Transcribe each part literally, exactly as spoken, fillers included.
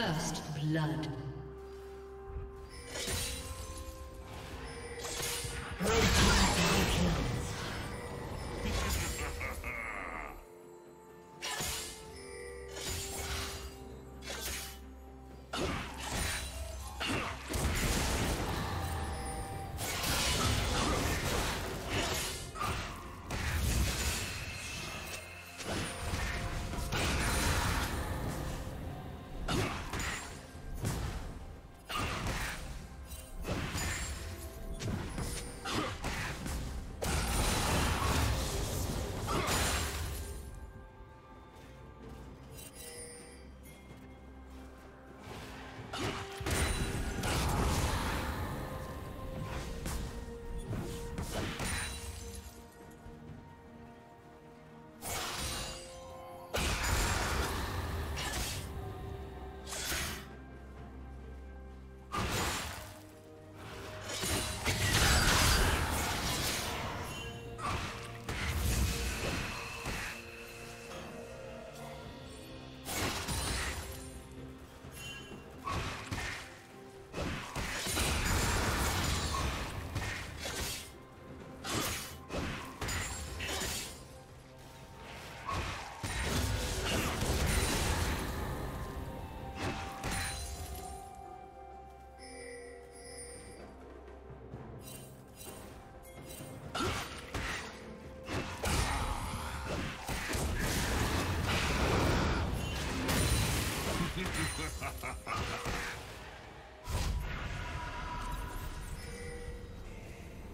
First blood.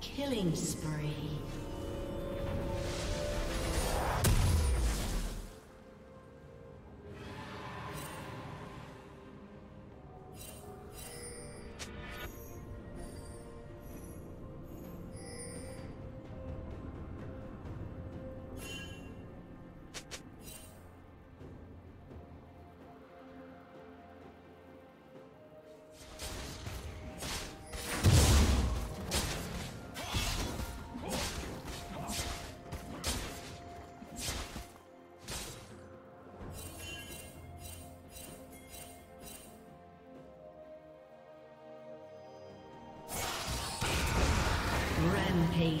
Killing spree. Rampage.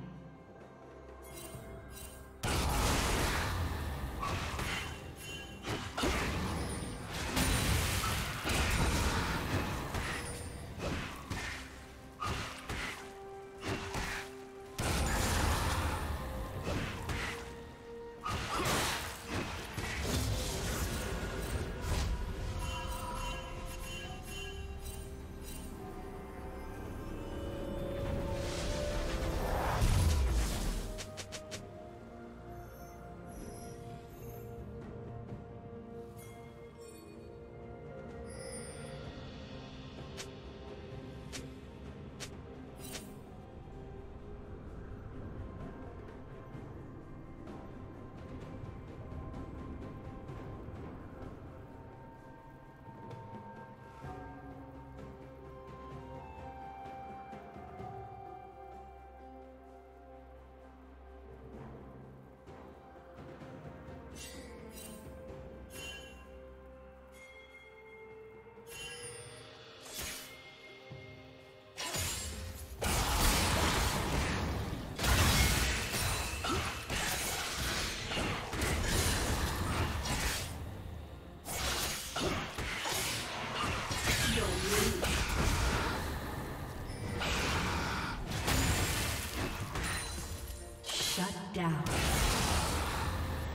Down.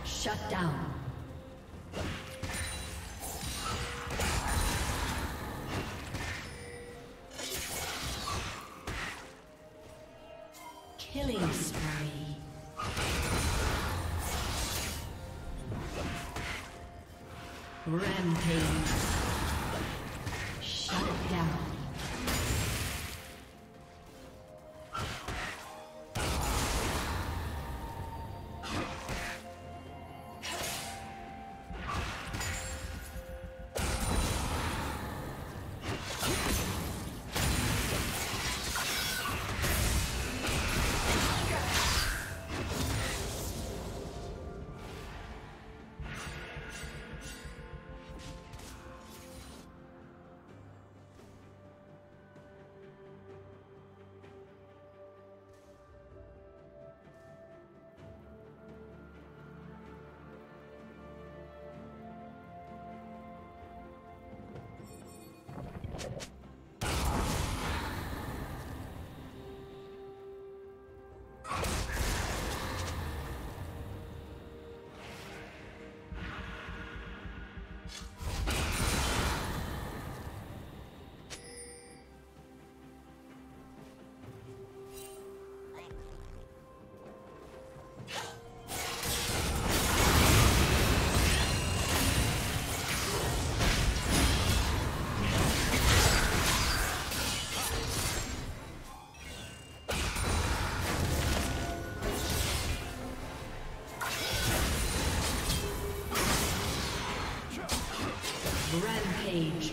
Shut down. Killing spree. Rampage. Shut down. Rampage.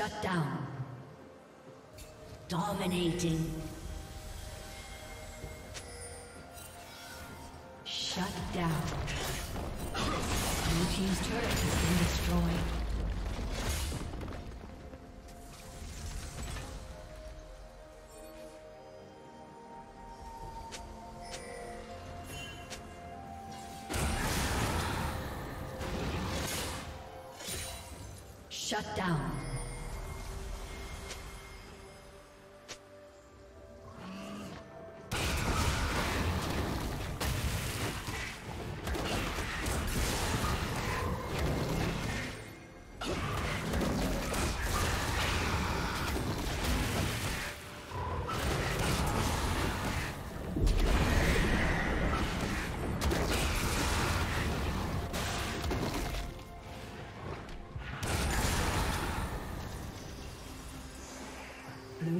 Shut down. Dominating. Shut down. Blue team's turret has been destroyed. Shut down. Blue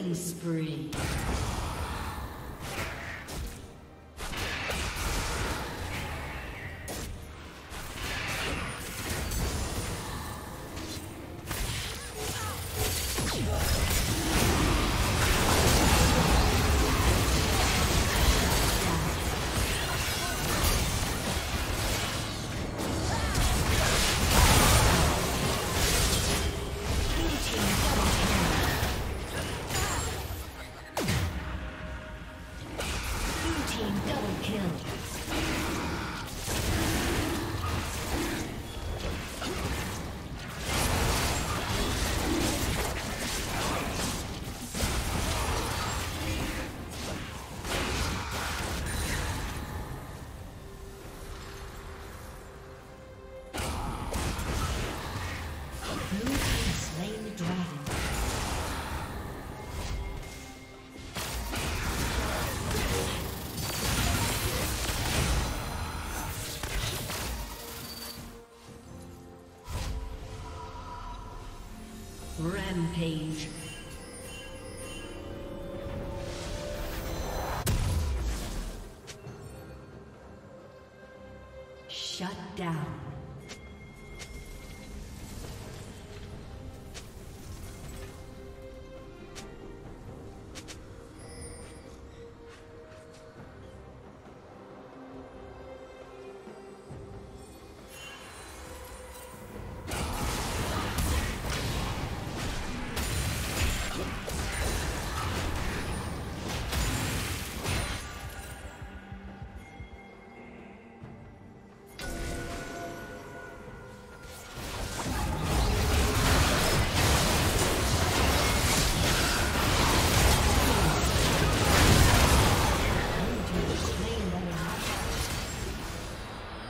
Killing spree. Rampage. Shut down.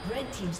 Red team's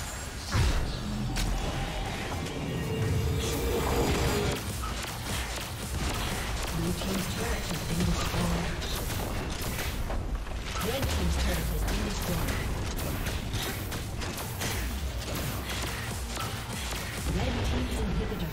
Red team's turret has been destroyed. Red team's turret has been destroyed. Red team's inhibitor has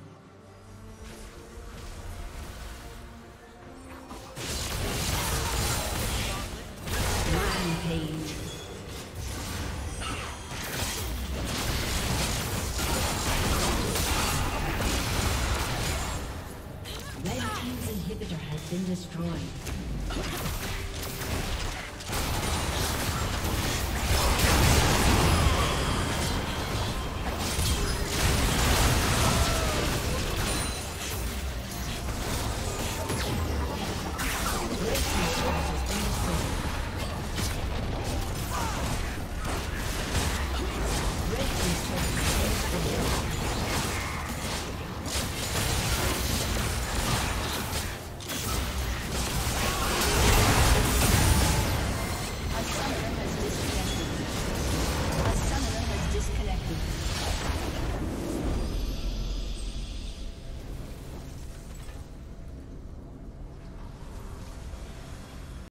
been destroyed.